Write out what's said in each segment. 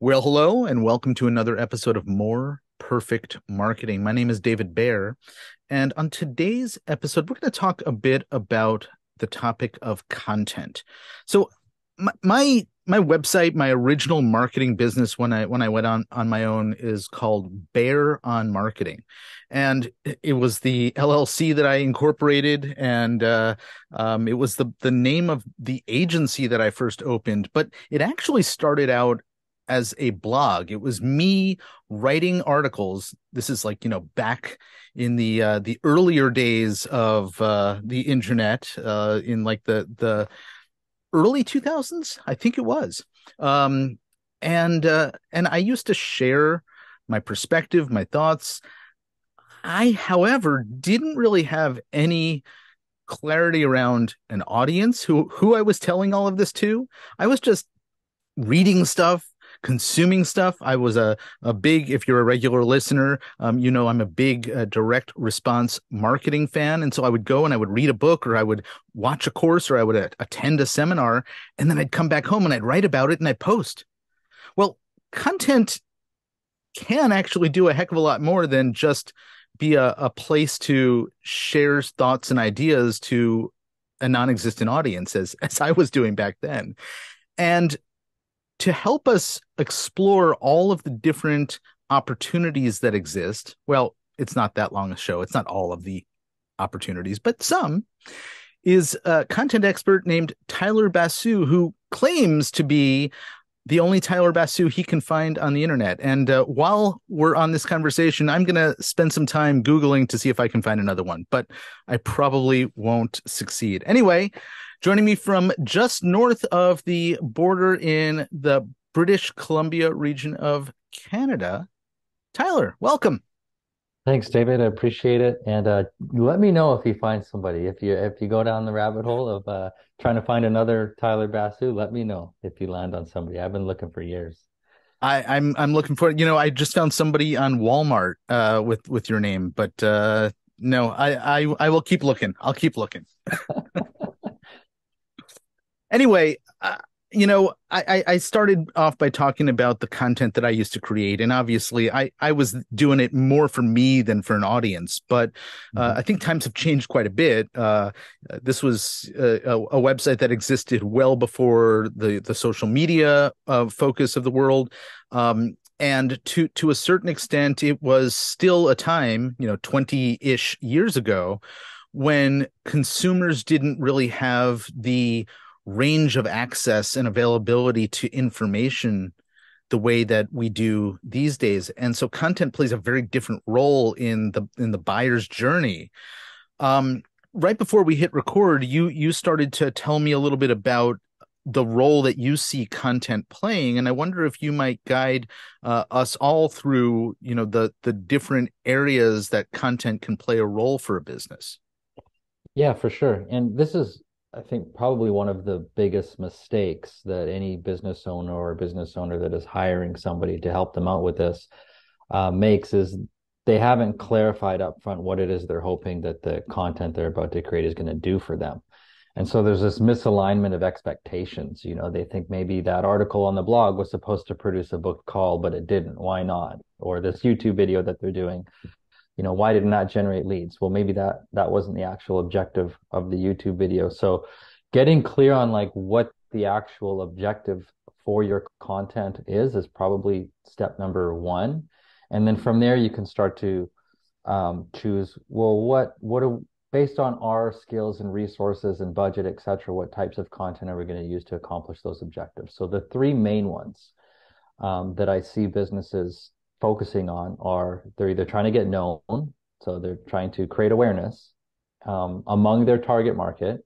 Well, hello, and welcome to another episode of More Perfect Marketing. My name is David Baer, and on today's episode, we're going to talk a bit about the topic of content. So my website, my original marketing business when I went on my own is called Baer on Marketing. And it was the LLC that I incorporated, and it was the name of the agency that I first opened, but it actually started out as a blog. It was me writing articles. This is like, back in the earlier days of the internet, in like the early 2000s, I think it was. And I used to share my perspective, my thoughts. I, however, didn't really have any clarity around an audience who I was telling all of this to. I was just reading stuff, consuming stuff. I was a big, if you're a regular listener, I'm a big direct response marketing fan. And so I would go and I would read a book, or I would watch a course, or I would attend a seminar. And then I'd come back home and I'd write about it and I'd post. Well, content can actually do a heck of a lot more than just be a place to share thoughts and ideas to a non-existent audience, as I was doing back then. And to help us explore all of the different opportunities that exist, well, it's not that long a show. It's not all of the opportunities, but some, is a content expert named Tyler Basu, who claims to be the only Tyler Basu he can find on the internet. And while we're on this conversation, I'm going to spend some time Googling to see if I can find another one, but I probably won't succeed. Anyway, joining me from just north of the border in the British Columbia region of Canada, Tyler, welcome. Thanks, David. I appreciate it. And let me know if you find somebody. If you go down the rabbit hole of trying to find another Tyler Basu, let me know if you land on somebody. I've been looking for years. I'm looking for it. I just found somebody on Walmart with your name, but no, I will keep looking. I'll keep looking. Anyway, I started off by talking about the content that I used to create. And obviously, I was doing it more for me than for an audience. But I think times have changed quite a bit. This was a website that existed well before the social media focus of the world. And to a certain extent, it was still a time, 20-ish years ago, when consumers didn't really have the range of access and availability to information the way that we do these days. And so content plays a very different role in the buyer's journey. Right before we hit record, you started to tell me a little bit about the role that you see content playing. And I wonder if you might guide us all through, the different areas that content can play a role for a business. Yeah, for sure. And this is, I think, probably one of the biggest mistakes that any business owner that is hiring somebody to help them out with this makes, is they haven't clarified up front what it is they're hoping that the content they're about to create is going to do for them. And so there's this misalignment of expectations. They think maybe that article on the blog was supposed to produce a book call, but it didn't. Why not? Or this YouTube video that they're doing, why did it not generate leads? Well, maybe that wasn't the actual objective of the YouTube video. So getting clear on what the actual objective for your content is probably step number one. And then from there, you can start to choose, well, what are, based on our skills and resources and budget, et cetera, what types of content are we going to use to accomplish those objectives? So the three main ones that I see businesses focusing on are, they're either trying to get known, so they're trying to create awareness among their target market.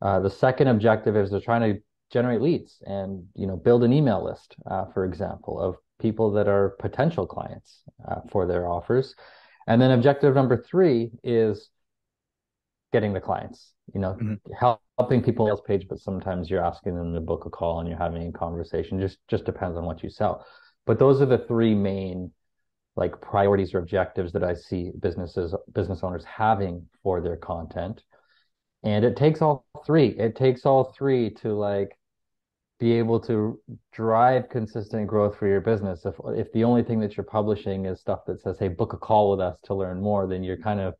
The second objective is they're trying to generate leads and build an email list, for example, of people that are potential clients for their offers. And then objective number three is getting the clients, helping people on the page, but sometimes you're asking them to book a call and you're having a conversation. Just depends on what you sell. But those are the three main priorities or objectives that I see business owners having for their content. And it takes all three to be able to drive consistent growth for your business. If the only thing that you're publishing is stuff that says, hey, book a call with us to learn more, then you're kind of,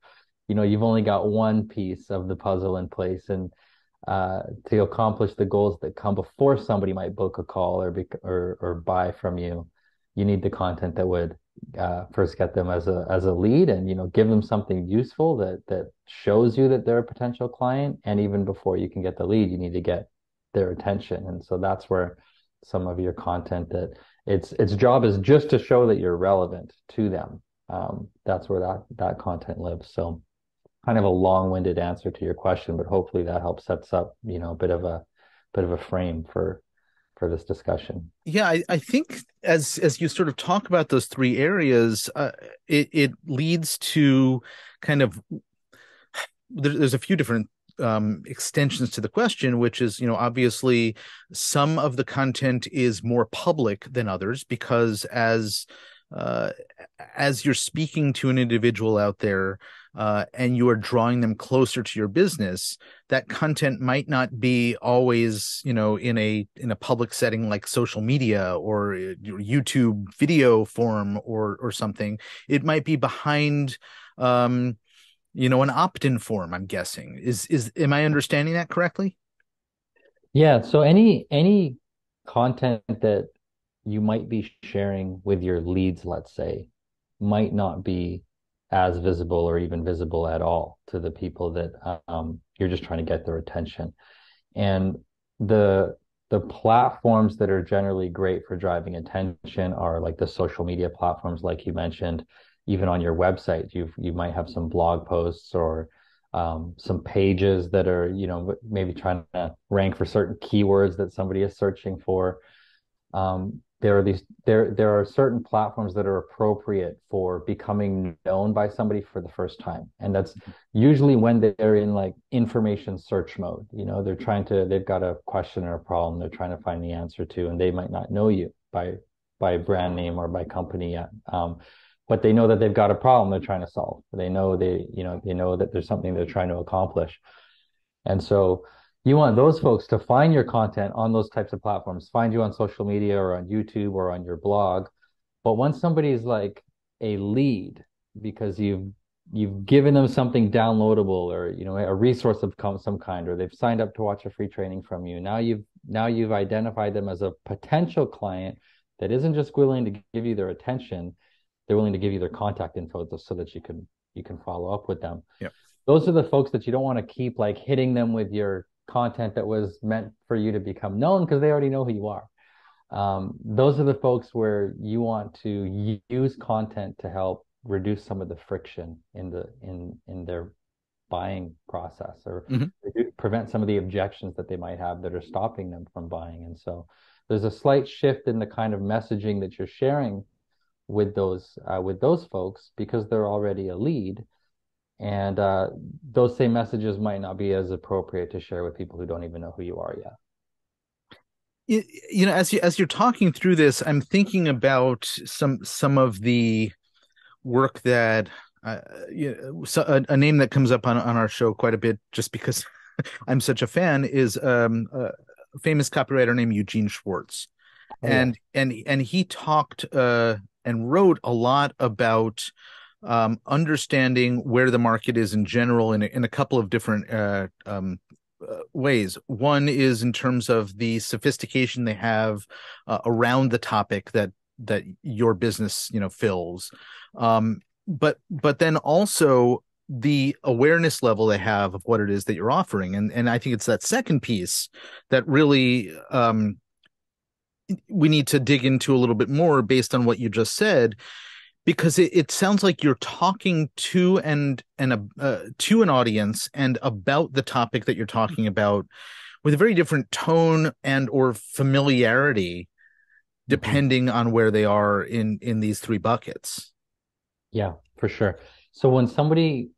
you know, you've only got one piece of the puzzle in place. And to accomplish the goals that come before somebody might book a call or buy from you, you need the content that would first get them as a lead, and, you know, give them something useful that shows you that they're a potential client. And even before you can get the lead, you need to get their attention. And so that's where some of your content that its job is just to show that you're relevant to them. That's where that content lives. So kind of a long-winded answer to your question, but hopefully that helps sets up, you know, a bit of a frame for this discussion. Yeah, I think as you sort of talk about those three areas, it leads to kind of, there's a few different extensions to the question, which is, you know, obviously some of the content is more public than others, because as you're speaking to an individual out there and you are drawing them closer to your business, that content might not be always, you know, in a public setting like social media or YouTube video form or something. It might be behind you know, an opt-in form, I'm guessing. Am I understanding that correctly? Yeah. So any content that you might be sharing with your leads, let's say, might not be as visible or even visible at all to the people that you're just trying to get their attention. And the platforms that are generally great for driving attention are like the social media platforms, like you mentioned. Even on your website, you might have some blog posts or some pages that are, you know, maybe trying to rank for certain keywords that somebody is searching for. There are certain platforms that are appropriate for becoming known by somebody for the first time, and that's usually when they're in like information search mode. You know, they've got a question or a problem they're trying to find the answer to, and they might not know you by brand name or by company yet. But they know that they've got a problem they're trying to solve. They know that there's something they're trying to accomplish. And so you want those folks to find your content on those types of platforms, find you on social media or on YouTube or on your blog. But once somebody's like a lead, because you've given them something downloadable, or, you know, a resource of some kind, or they've signed up to watch a free training from you, now you've identified them as a potential client that isn't just willing to give you their attention. They're willing to give you their contact info so that you can follow up with them. Yep. Those are the folks that you don't want to keep like hitting them with your content that was meant for you to become known, because they already know who you are. Those are the folks where you want to use content to help reduce some of the friction in their buying process, or prevent some of the objections that they might have that are stopping them from buying. And so there's a slight shift in the kind of messaging that you're sharing with those folks, because they're already a lead, and those same messages might not be as appropriate to share with people who don't even know who you are yet. You know, as you're talking through this, I'm thinking about some of the work that a name that comes up on our show quite a bit, just because I'm such a fan, is a famous copywriter named Eugene Schwartz, and he talked and wrote a lot about understanding where the market is in general in a couple of different ways. One is in terms of the sophistication they have around the topic that your business, you know, fills, but then also the awareness level they have of what it is that you're offering. And I think it's that second piece that really we need to dig into a little bit more based on what you just said, because it sounds like you're talking to to an audience and about the topic that you're talking about with a very different tone and or familiarity, depending on where they are in these three buckets. Yeah, for sure. So when somebody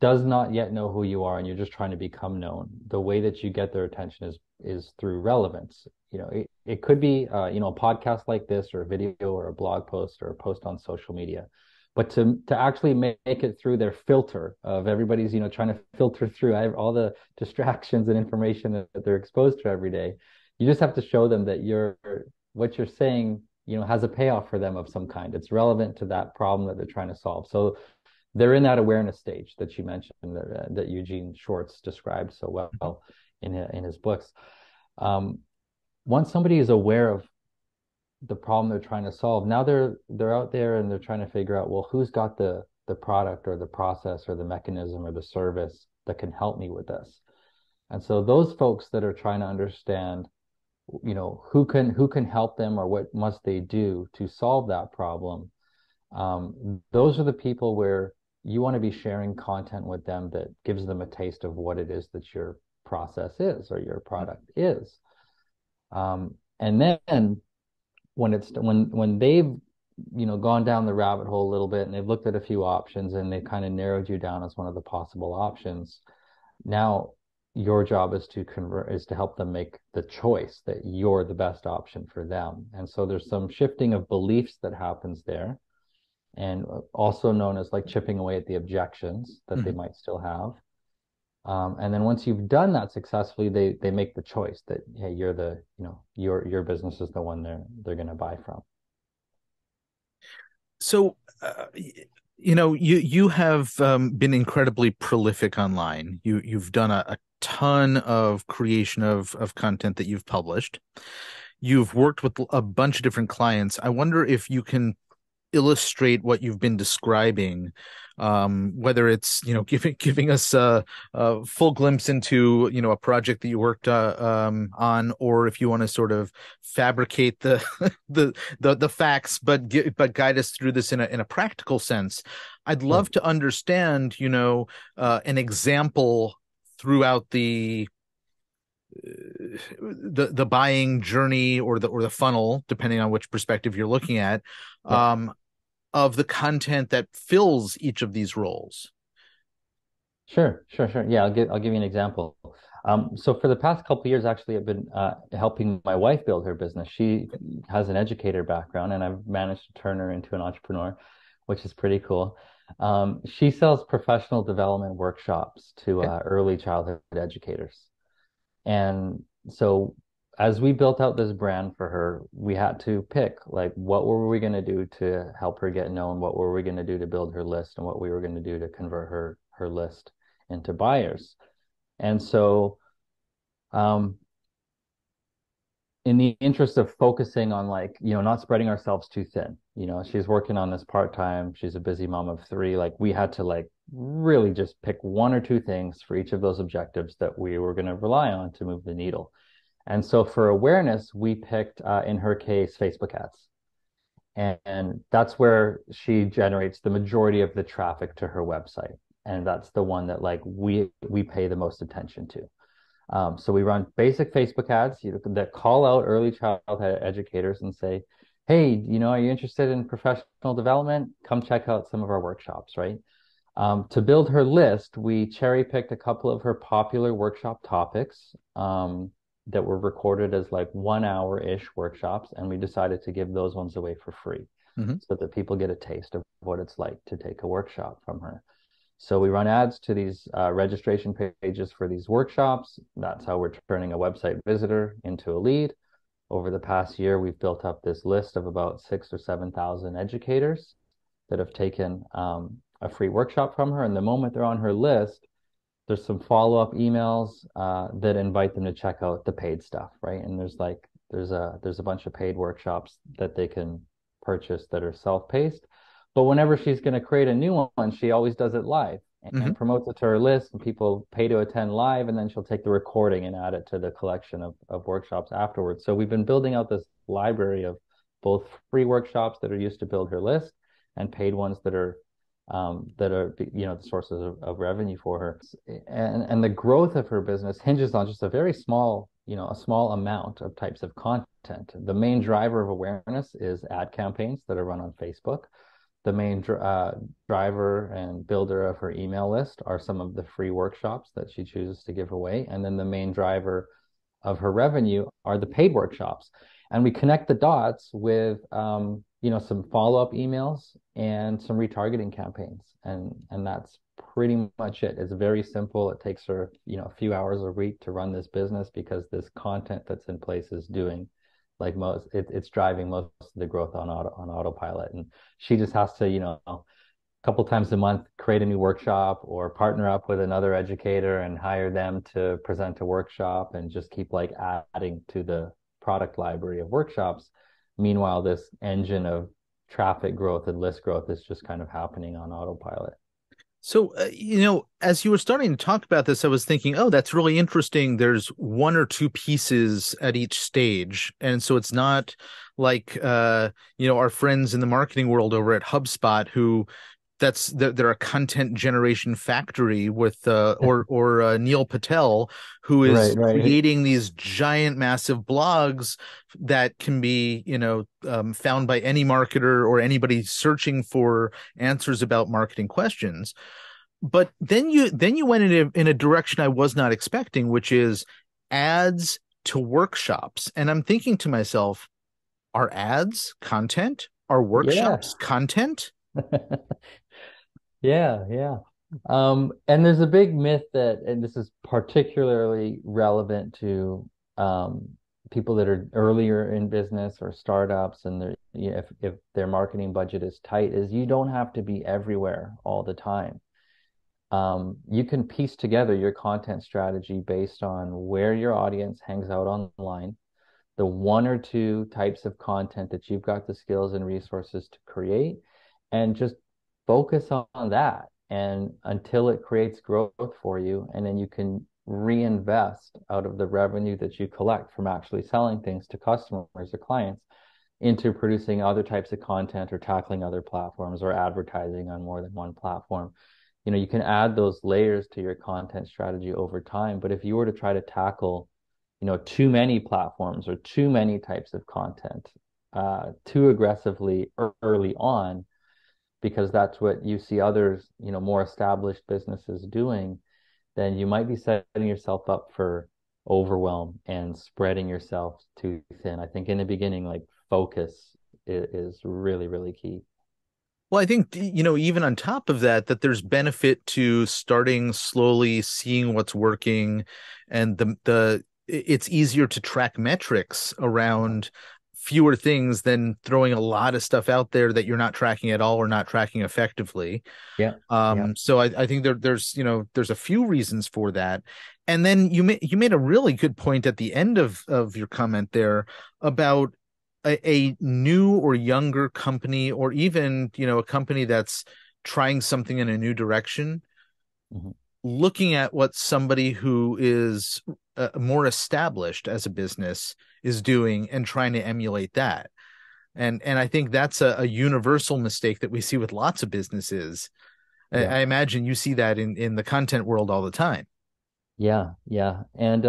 does not yet know who you are and you're just trying to become known, the way that you get their attention is through relevance. You know, it could be, you know, a podcast like this, or a video, or a blog post, or a post on social media. But to actually make it through their filter of everybody's, you know, trying to filter through all the distractions and information that they're exposed to every day, You just have to show them that what you're saying, you know, has a payoff for them of some kind. It's relevant to that problem that they're trying to solve. So they're in that awareness stage that you mentioned, that Eugene Schwartz described so well in his books. Once somebody is aware of the problem they're trying to solve, now they're out there and they're trying to figure out, well, who's got the product or the process or the mechanism or the service that can help me with this? And so those folks that are trying to understand, you know, who can help them or what must they do to solve that problem, those are the people where you want to be sharing content with them that gives them a taste of what it is that your process is or your product is. And then when they've, you know, gone down the rabbit hole a little bit and they've looked at a few options and they kind of narrowed you down as one of the possible options, now your job is to help them make the choice that you're the best option for them. And so there's some shifting of beliefs that happens there, and also known as like chipping away at the objections that they might still have. And then once you've done that successfully, they make the choice that, hey, you're the, you know, your business is the one they're going to buy from. So, you know, you have been incredibly prolific online. You've done a ton of creation of content that you've published. You've worked with a bunch of different clients. I wonder if you can illustrate what you've been describing, whether it's, you know, giving us a full glimpse into, you know, a project that you worked on, or if you want to sort of fabricate the facts, but guide us through this in a practical sense. I'd love to understand, you know, an example throughout the buying journey or the funnel, depending on which perspective you're looking at, of the content that fills each of these roles. Sure. Yeah, I'll give you an example. So for the past couple of years, actually, I've been helping my wife build her business. She has an educator background, and I've managed to turn her into an entrepreneur, which is pretty cool. She sells professional development workshops to early childhood educators. And so as we built out this brand for her, we had to pick, like, what were we going to do to help her get known? What were we going to do to build her list, and what we were going to do to convert her list into buyers? And so in the interest of focusing on, like, you know, not spreading ourselves too thin, you know, she's working on this part-time, she's a busy mom of three, like, we had to, like, really just pick one or two things for each of those objectives that we were going to rely on to move the needle. And so for awareness, we picked, in her case, Facebook ads. And that's where she generates the majority of the traffic to her website. And that's the one that, like, we pay the most attention to. So we run basic Facebook ads that call out early childhood educators and say, hey, you know, are you interested in professional development? Come check out some of our workshops, right? To build her list, we cherry picked a couple of her popular workshop topics that were recorded as like 1-hour-ish workshops, and we decided to give those ones away for free so that people get a taste of what it's like to take a workshop from her. So we run ads to these registration pages for these workshops. That's how we're turning a website visitor into a lead. Over the past year, we've built up this list of about 6,000 or 7,000 educators that have taken a free workshop from her. And the moment they're on her list, there's some follow-up emails that invite them to check out the paid stuff, right? And there's a bunch of paid workshops that they can purchase that are self-paced. But whenever she's going to create a new one, she always does it live and promotes it to her list, and people pay to attend live, and then she'll take the recording and add it to the collection of workshops afterwards. So we've been building out this library of both free workshops that are used to build her list and paid ones that are, you know, the sources of revenue for her. And the growth of her business hinges on just a small amount of types of content. The main driver of awareness is ad campaigns that are run on Facebook. The main driver and builder of her email list are some of the free workshops that she chooses to give away. And then the main driver of her revenue are the paid workshops. And we connect the dots with some follow-up emails and some retargeting campaigns. And that's pretty much it. It's very simple. It takes her, a few hours a week to run this business because this content that's in place is doing like most, it's driving most of the growth on autopilot. And she just has to, a couple times a month, create a new workshop or partner up with another educator and hire them to present a workshop and just keep like adding to the product library of workshops. Meanwhile, this engine of traffic growth and list growth is just kind of happening on autopilot. So, as you were starting to talk about this, I was thinking, oh, that's really interesting. There's one or two pieces at each stage. And so it's not like, our friends in the marketing world over at HubSpot who they're a content generation factory with or Neil Patel, who is creating these giant, massive blogs that can be, found by any marketer or anybody searching for answers about marketing questions. But then you went in a direction I was not expecting, which is ads to workshops. And I'm thinking to myself, are ads content? Are workshops content? Yeah. And there's a big myth that, and this is particularly relevant to people that are earlier in business or startups, and if their marketing budget is tight, is you don't have to be everywhere all the time. You can piece together your content strategy based on where your audience hangs out online, the one or two types of content that you've got the skills and resources to create, and just focus on that and until it creates growth for you. And then you can reinvest out of the revenue that you collect from actually selling things to customers or clients into producing other types of content or tackling other platforms or advertising on more than one platform. You can add those layers to your content strategy over time. But if you were to try to tackle, too many platforms or too many types of content too aggressively early on, because that's what you see others, more established businesses doing, then you might be setting yourself up for overwhelm and spreading yourself too thin. I think in the beginning, like focus is really, really key. Well, I think, even on top of that there's benefit to starting slowly, seeing what's working, and it's easier to track metrics around fewer things than throwing a lot of stuff out there that you're not tracking at all or not tracking effectively. So I think there's a few reasons for that. And then you made a really good point at the end of your comment there about a new or younger company, or even, a company that's trying something in a new direction, looking at what somebody who is more established as a business is doing and trying to emulate that. And I think that's a universal mistake that we see with lots of businesses. Yeah. I imagine you see that in the content world all the time. Yeah. And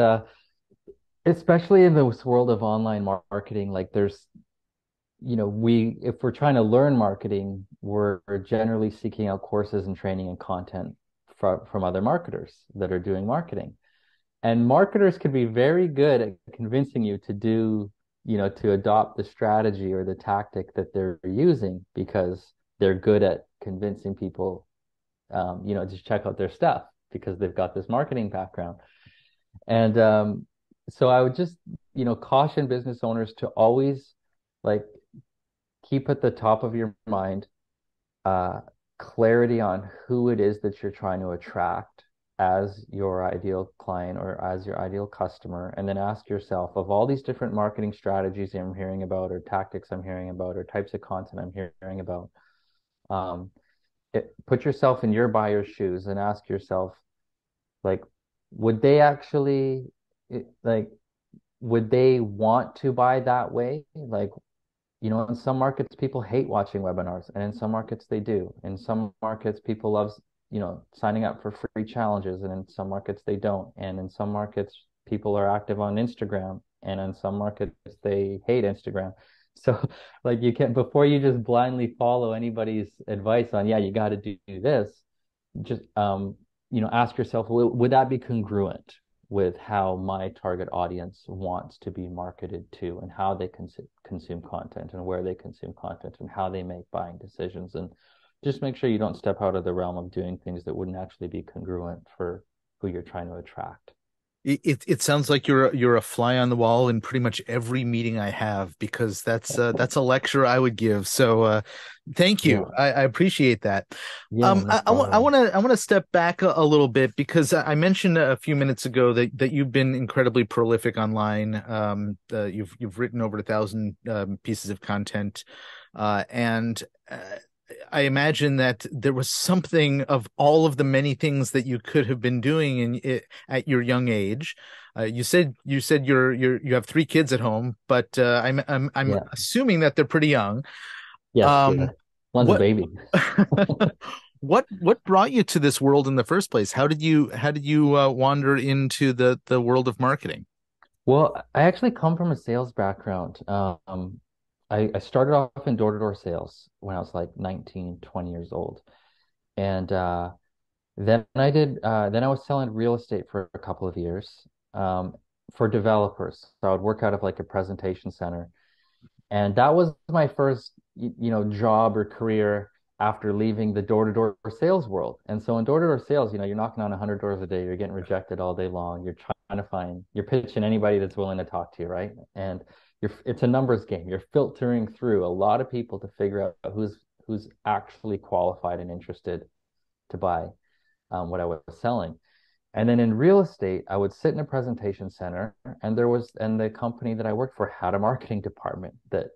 especially in this world of online marketing, like there's, if we're trying to learn marketing, we're generally seeking out courses and training and content from other marketers that are doing marketing. And marketers can be very good at convincing you to to adopt the strategy or the tactic that they're using, because they're good at convincing people, just check out their stuff because they've got this marketing background. And so I would just, caution business owners to always like keep at the top of your mind clarity on who it is that you're trying to attract as your ideal client or as your ideal customer, and then ask yourself, of all these different marketing strategies I'm hearing about, or tactics I'm hearing about, or types of content I'm hearing about, put yourself in your buyer's shoes and ask yourself, like, would they want to buy that way? Like, in some markets, people hate watching webinars, and in some markets they do. In some markets, people love signing up for free challenges, and in some markets they don't. And in some markets, people are active on Instagram, and in some markets they hate Instagram. So like you can't, before you just blindly follow anybody's advice on, you got to do this, just, ask yourself, would that be congruent with how my target audience wants to be marketed to, and how they consume content, and where they consume content, and how they make buying decisions. And just make sure you don't step out of the realm of doing things that wouldn't actually be congruent for who you're trying to attract. It sounds like you're a fly on the wall in pretty much every meeting I have, because that's a lecture I would give. So thank you. Yeah. I appreciate that. Yeah, I want to step back a little bit, because I mentioned a few minutes ago that you've been incredibly prolific online. You've written over 1,000 pieces of content, and I imagine that there was something of all of the many things that you could have been doing at your young age. You said you have 3 kids at home, but I'm yeah, assuming that they're pretty young. Yeah, one's a baby. What brought you to this world in the first place? How did you wander into the world of marketing? Well, I actually come from a sales background. I started off in door-to-door sales when I was like 19, 20 years old. And then I was selling real estate for a couple of years for developers. So I would work out of like a presentation center. And that was my first, job or career after leaving the door-to-door sales world. And so in door-to-door sales, you're knocking on 100 doors a day, you're getting rejected all day long. You're trying to find, you're pitching anybody that's willing to talk to you, right? And it's a numbers game. You're filtering through a lot of people to figure out who's actually qualified and interested to buy what I was selling. And then in real estate, I would sit in a presentation center, and the company that I worked for had a marketing department that,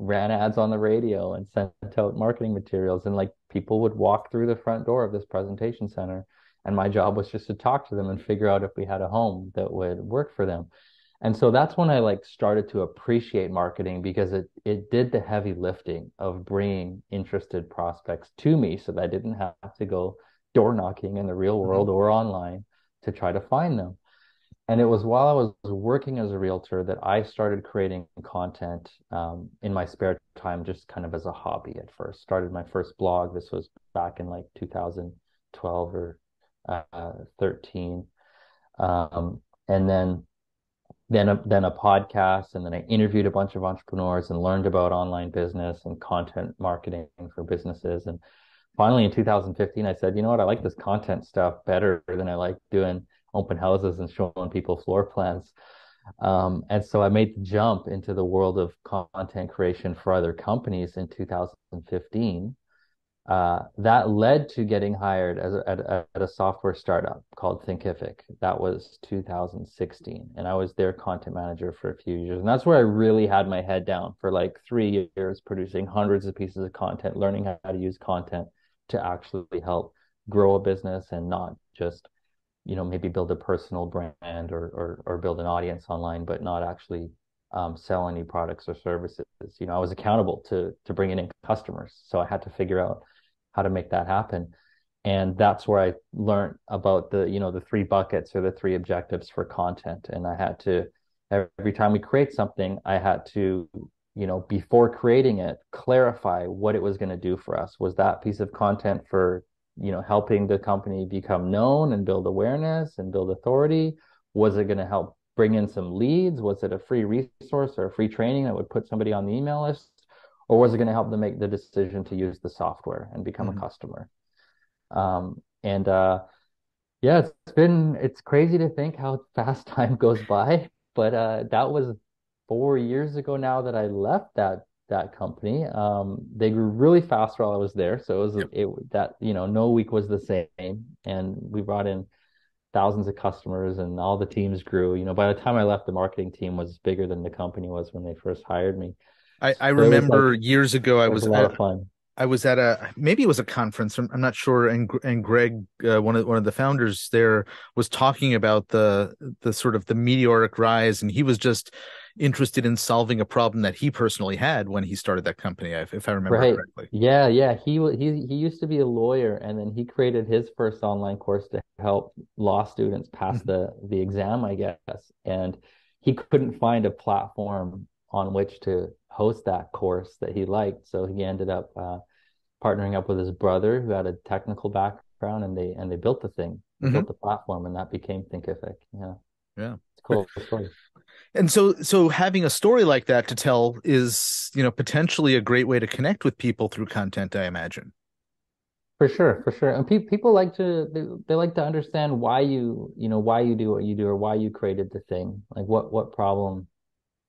ran ads on the radio and sent out marketing materials. And like people would walk through the front door of this presentation center, and my job was just to talk to them and figure out if we had a home that would work for them. And so that's when I started to appreciate marketing, because it did the heavy lifting of bringing interested prospects to me, so that I didn't have to go door knocking in the real world or online to try to find them. And it was while I was working as a realtor that I started creating content in my spare time, just kind of as a hobby at first. Started my first blog. This was back in 2012 or 13. And then a podcast, and then I interviewed a bunch of entrepreneurs and learned about online business and content marketing for businesses. And finally in 2015, I said, you know what, I like this content stuff better than I like doing open houses and showing people floor plans. And so I made the jump into the world of content creation for other companies in 2015. That led to getting hired at a software startup called Thinkific. That was 2016. And I was their content manager for a few years. And that's where I really had my head down for 3 years, producing hundreds of pieces of content, learning how to use content to actually help grow a business, and not just, maybe build a personal brand or build an audience online, but not actually sell any products or services. I was accountable to bringing in customers. So I had to figure out how to make that happen. And that's where I learned about the 3 buckets, or the 3 objectives for content. And I had to, every time we create something, I had to, before creating it, clarify what it was going to do for us. Was that piece of content for, helping the company become known and build awareness and build authority? Was it going to help bring in some leads? Was it a free resource or a free training that would put somebody on the email list? Or was it going to help them make the decision to use the software and become a customer? It's crazy to think how fast time goes by, but that was 4 years ago now that I left that company. They grew really fast while I was there. So no week was the same. And we brought in thousands of customers, and all the teams grew. By the time I left, the marketing team was bigger than the company was when they first hired me. I remember years ago, I was at maybe it was a conference, I'm not sure. And Greg, one of the founders there, was talking about the sort of the meteoric rise, and he was just interested in solving a problem that he personally had when he started that company, if I remember correctly. Yeah. He used to be a lawyer, and then he created his first online course to help law students pass the exam, I guess. And he couldn't find a platform on which to host that course that he liked. So he ended up partnering up with his brother, who had a technical background, and they built the platform, and that became Thinkific. Yeah. Yeah. Cool. And so having a story like that to tell is, you know, potentially a great way to connect with people through content, I imagine. For sure. For sure. And people like to, they like to understand why why you do what you do or why you created the thing. Like what problem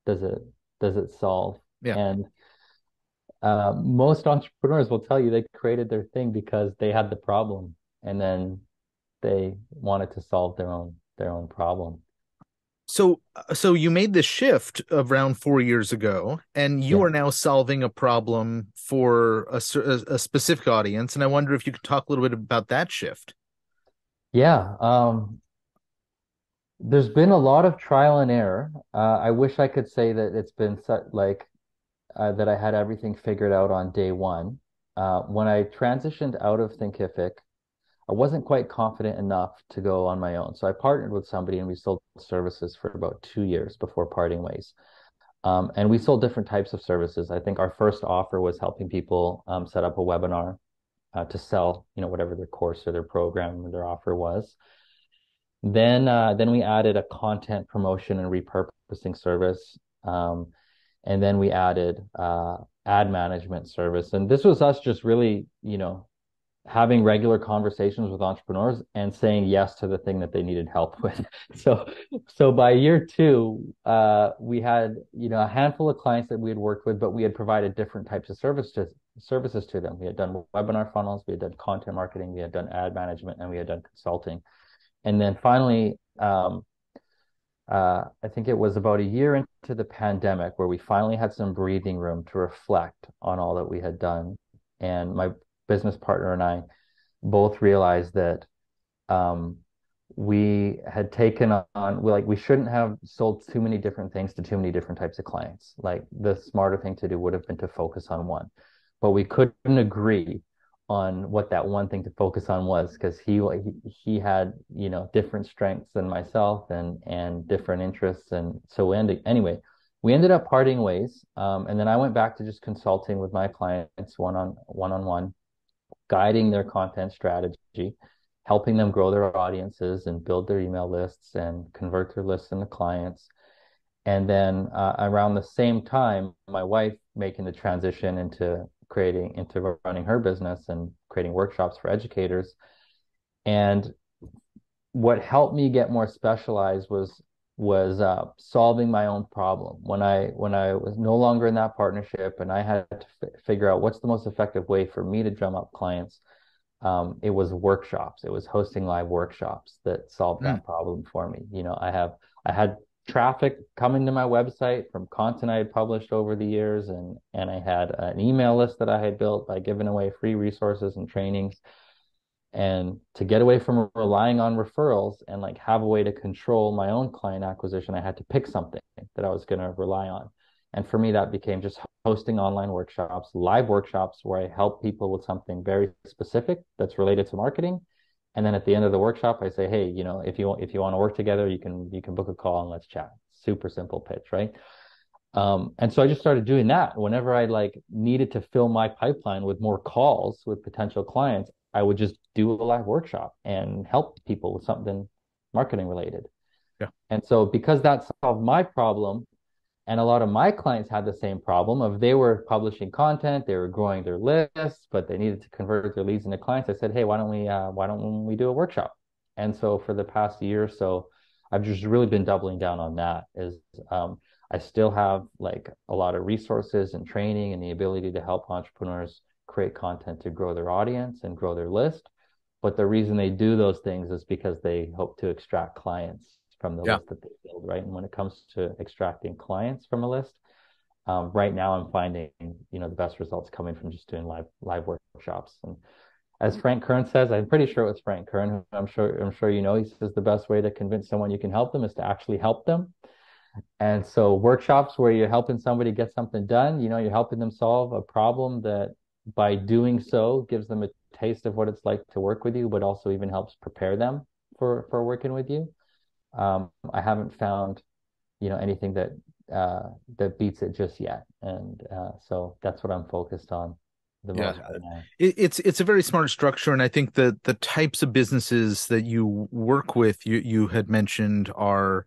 does it solve? Yeah. And most entrepreneurs will tell you they created their thing because they had the problem and then they wanted to solve their own problem. So you made this shift around 4 years ago, and you are now solving a problem for a specific audience. And I wonder if you could talk a little bit about that shift. Yeah. There's been a lot of trial and error. I wish I could say that it's been that I had everything figured out on day one. When I transitioned out of Thinkific, I wasn't quite confident enough to go on my own. So I partnered with somebody and we sold services for about 2 years before parting ways. And we sold different types of services. I think our first offer was helping people set up a webinar to sell, whatever their course or their program or their offer was. Then we added a content promotion and repurposing service. And then we added ad management service. And this was us just really, having regular conversations with entrepreneurs and saying yes to the thing that they needed help with. So by year two, we had, a handful of clients that we had worked with, but we had provided different types of services to them. We had done webinar funnels, we had done content marketing, we had done ad management, and we had done consulting. And then finally, I think it was about a year into the pandemic where we finally had some breathing room to reflect on all that we had done. And my business partner and I both realized that we had taken on, we shouldn't have sold too many different things to too many different types of clients. Like the smarter thing to do would have been to focus on one, but we couldn't agree on what that one thing to focus on was because he had, different strengths than myself and different interests. And so anyway, we ended up parting ways. And then I went back to just consulting with my clients one-on-one. Guiding their content strategy, helping them grow their audiences and build their email lists and convert their lists into clients. And then around the same time, my wife making the transition into running her business and creating workshops for educators. And what helped me get more specialized was solving my own problem. When I was no longer in that partnership and I had to figure out what's the most effective way for me to drum up clients, it was workshops. It was hosting live workshops that solved that problem for me. I had traffic coming to my website from content I had published over the years, and I had an email list that I had built by giving away free resources and trainings. And to get away from relying on referrals and have a way to control my own client acquisition, I had to pick something that I was going to rely on. And for me, that became just hosting online workshops, live workshops where I help people with something very specific that's related to marketing. And then at the end of the workshop, I say, hey, if you want to work together, you can book a call and let's chat. Super simple pitch, right? And so I just started doing that. Whenever I needed to fill my pipeline with more calls with potential clients, I would just do a live workshop and help people with something marketing related. Yeah. And so because that solved my problem, and a lot of my clients had the same problem of they were publishing content, they were growing their lists, but they needed to convert their leads into clients. I said, hey, why don't we do a workshop? And so for the past year or so, I've just really been doubling down on that. I still have a lot of resources and training and the ability to help entrepreneurs create content to grow their audience and grow their list. But the reason they do those things is because they hope to extract clients from the list that they build, right? And when it comes to extracting clients from a list, right now I'm finding, the best results coming from just doing live workshops. And as Frank Kern says, I'm pretty sure it was Frank Kern, who I'm sure he says the best way to convince someone you can help them is to actually help them. And so workshops where you're helping somebody get something done, you're helping them solve a problem that by doing so gives them a taste of what it's like to work with you, but also even helps prepare them for working with you. I haven't found, anything that beats it just yet. And so that's what I'm focused on the most. Yeah. It's a very smart structure, and I think that the types of businesses that you work with, you had mentioned, are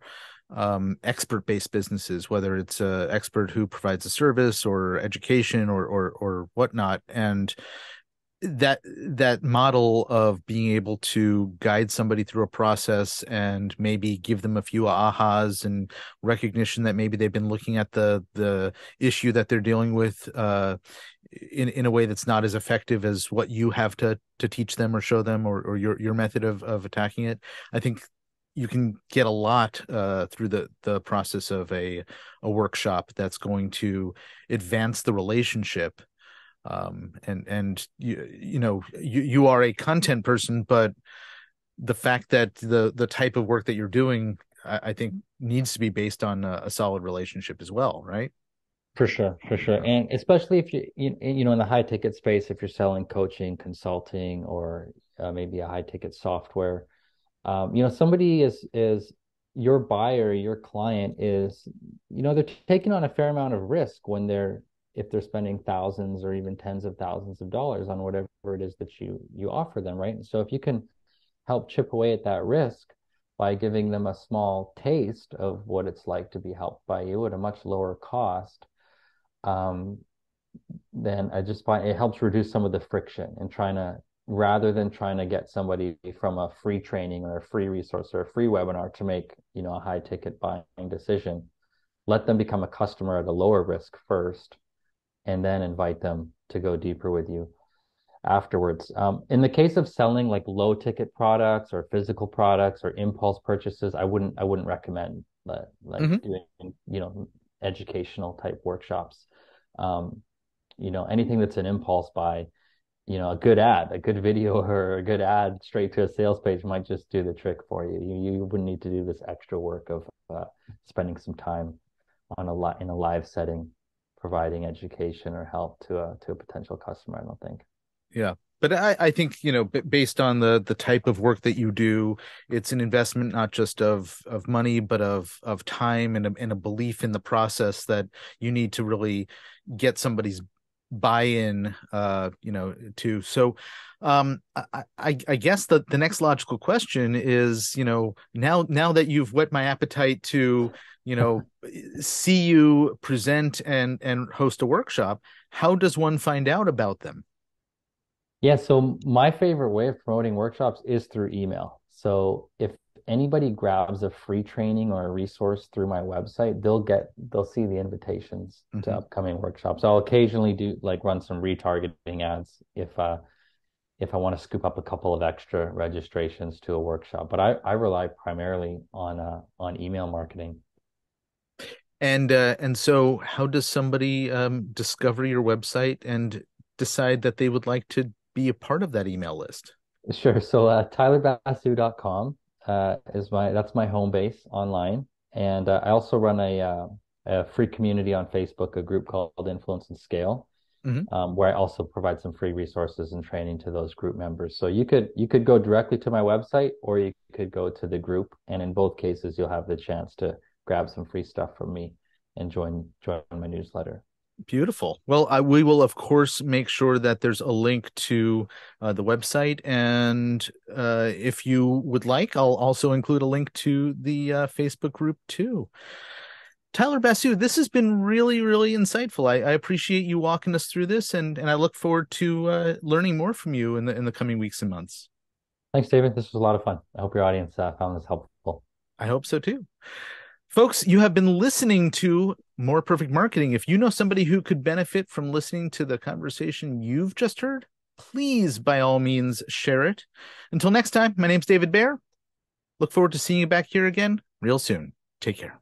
expert-based businesses, whether it's an expert who provides a service or education or whatnot, and that model of being able to guide somebody through a process and maybe give them a few ahas and recognition that maybe they've been looking at the issue that they're dealing with in a way that's not as effective as what you have to teach them or show them or your method of attacking it. I think you can get a lot through the process of a workshop that's going to advance the relationship. And you are a content person, but the fact that the type of work that you're doing, I think, needs to be based on a solid relationship as well, right? For sure. And especially if you in the high ticket space, if you're selling coaching, consulting, or maybe a high ticket software, somebody is your buyer, your client is, they're taking on a fair amount of risk when if they're spending thousands or even tens of thousands of dollars on whatever it is that you offer them, right? And so if you can help chip away at that risk by giving them a small taste of what it's like to be helped by you at a much lower cost, then I just find it helps reduce some of the friction in rather than trying to get somebody from a free training or a free resource or a free webinar to make, a high ticket buying decision. Let them become a customer at a lower risk first, and then invite them to go deeper with you afterwards. In the case of selling like low ticket products or physical products or impulse purchases, I wouldn't recommend doing, educational type workshops. Anything that's an impulse buy, a good video or a good ad straight to a sales page might just do the trick for you. You wouldn't need to do this extra work of spending some time in a live setting, providing education or help to a potential customer, I don't think. Yeah. But I think, based on the type of work that you do, it's an investment not just of money, but of time and a belief in the process that you need to really get somebody's buy-in, too. So I guess the next logical question is, now that you've whet my appetite to, see you present and host a workshop, how does one find out about them? Yeah. So my favorite way of promoting workshops is through email. So if anybody grabs a free training or a resource through my website, they'll see the invitations to upcoming workshops. I'll occasionally do run some retargeting ads if I want to scoop up a couple of extra registrations to a workshop, but I rely primarily on email marketing. And so how does somebody discover your website and decide that they would like to be a part of that email list? Sure. So tylerbasu.com. That's my home base online, and I also run a free community on Facebook, a group called Influence and Scale, where I also provide some free resources and training to those group members. So you could go directly to my website, or you could go to the group, and in both cases, you'll have the chance to grab some free stuff from me and join my newsletter. Beautiful. Well, we will, of course, make sure that there's a link to the website. And if you would like, I'll also include a link to the Facebook group, too. Tyler Basu, this has been really, really insightful. I appreciate you walking us through this, and I look forward to learning more from you in the coming weeks and months. Thanks, David. This was a lot of fun. I hope your audience found this helpful. I hope so, too. Folks, you have been listening to More Perfect Marketing. If you know somebody who could benefit from listening to the conversation you've just heard, please, by all means, share it. Until next time, my name's David Baer. Look forward to seeing you back here again real soon. Take care.